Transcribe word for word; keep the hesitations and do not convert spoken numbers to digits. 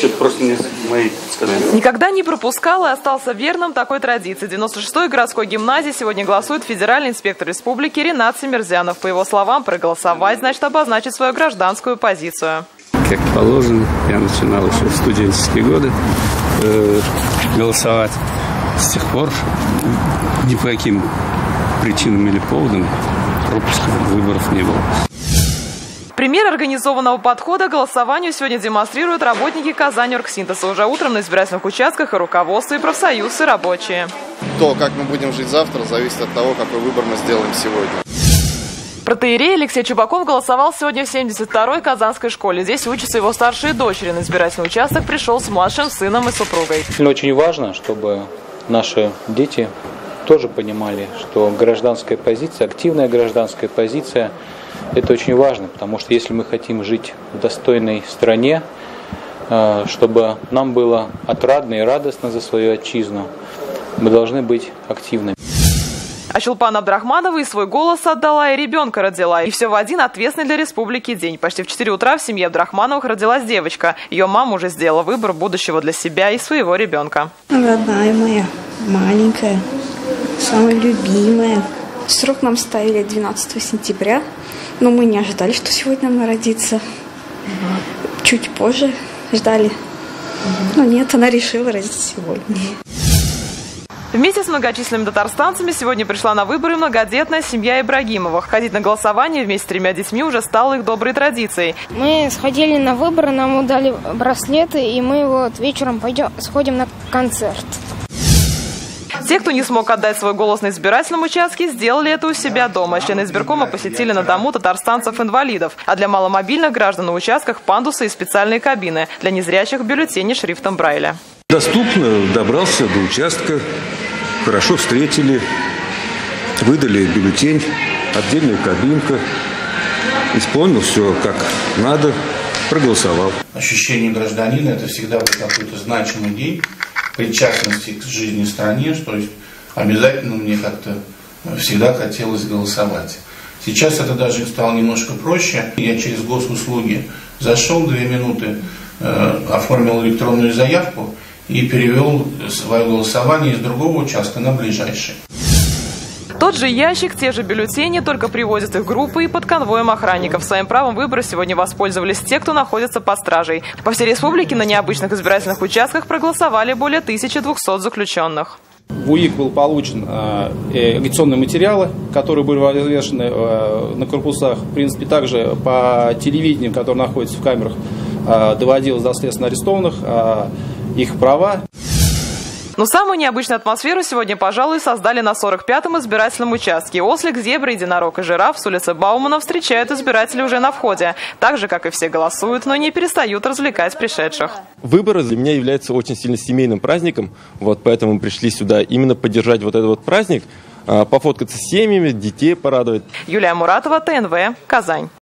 Что-то просто не мои сказали. Никогда не пропускал и остался верным такой традиции. девяносто шестой городской гимназии сегодня голосует федеральный инспектор республики Ренат Семерзянов. По его словам, проголосовать значит обозначить свою гражданскую позицию. Как положено, я начинал еще в студенческие годы э, голосовать. С тех пор ни по каким причинам или поводам пропусков выборов не было. Пример организованного подхода к голосованию сегодня демонстрируют работники Казани Оргсинтеза. Уже утром на избирательных участках и руководство, и профсоюзы, и рабочие. То, как мы будем жить завтра, зависит от того, какой выбор мы сделаем сегодня. Протоиерей Алексей Чубаков голосовал сегодня в семьдесят второй казанской школе. Здесь учатся его старшие дочери. На избирательный участок пришел с младшим сыном и супругой. Очень важно, чтобы наши дети тоже понимали, что гражданская позиция, активная гражданская позиция, это очень важно, потому что если мы хотим жить в достойной стране, чтобы нам было отрадно и радостно за свою отчизну, мы должны быть активными. А Чулпана Абдрахманова и свой голос отдала, и ребенка родила. И все в один ответственный для республики день. Почти в четыре утра в семье Абдрахмановых родилась девочка. Ее мама уже сделала выбор будущего для себя и своего ребенка. Родная моя, маленькая, самая любимая. Срок нам ставили двенадцатого сентября, но мы не ожидали, что сегодня она родится. Угу. Чуть позже ждали. Угу. Но нет, она решила родиться сегодня. Вместе с многочисленными татарстанцами сегодня пришла на выборы многодетная семья Ибрагимовых. Ходить на голосование вместе с тремя детьми уже стало их доброй традицией. Мы сходили на выборы, нам дали браслеты, и мы вот вечером пойдем, сходим на концерт. Те, кто не смог отдать свой голос на избирательном участке, сделали это у себя дома. Члены избиркома посетили на дому татарстанцев-инвалидов. А для маломобильных граждан на участках пандусы и специальные кабины. Для незрячих бюллетени шрифтом Брайля. Доступно, добрался до участка, хорошо встретили, выдали бюллетень, отдельная кабинка, исполнил все как надо, проголосовал. Ощущение гражданина – это всегда какой-то значимый день, причастности к жизни в стране, что обязательно мне как-то всегда хотелось голосовать. Сейчас это даже стало немножко проще. Я через госуслуги зашел, две минуты э, оформил электронную заявку и перевел свое голосование из другого участка на ближайший. Тот же ящик, те же бюллетени, только привозят их группы и под конвоем охранников. Своим правом выбора сегодня воспользовались те, кто находится под стражей. По всей республике на необычных избирательных участках проголосовали более тысячи двухсот заключенных. В УИК был получен агитационные материалы, которые были развешаны на корпусах. В принципе, также по телевидению, которое находится в камерах, доводилось до следственно арестованных, их права. Но самую необычную атмосферу сегодня, пожалуй, создали на сорок пятом избирательном участке. Ослик, зебра, единорог и жираф с улицы Баумана встречают избирателей уже на входе. Так же, как и все, голосуют, но не перестают развлекать пришедших. Выборы для меня являются очень сильно семейным праздником, вот поэтому мы пришли сюда именно поддержать вот этот вот праздник, пофоткаться с семьями, детей порадовать. Юлия Муратова, Т Н В, Казань.